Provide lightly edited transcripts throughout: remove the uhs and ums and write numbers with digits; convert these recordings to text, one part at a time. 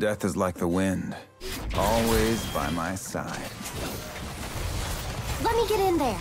Death is like the wind, always by my side. Let me get in there.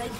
Red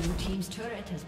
Blue team's turret has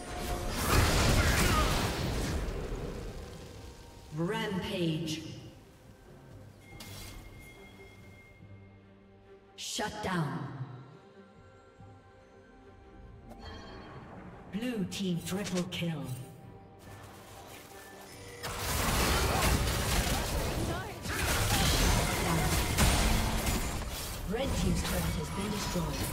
Team's turret has been destroyed. Page. Shut down. Blue team triple kill. Red team's turret has been destroyed.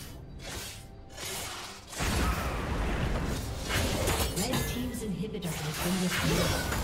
in this world.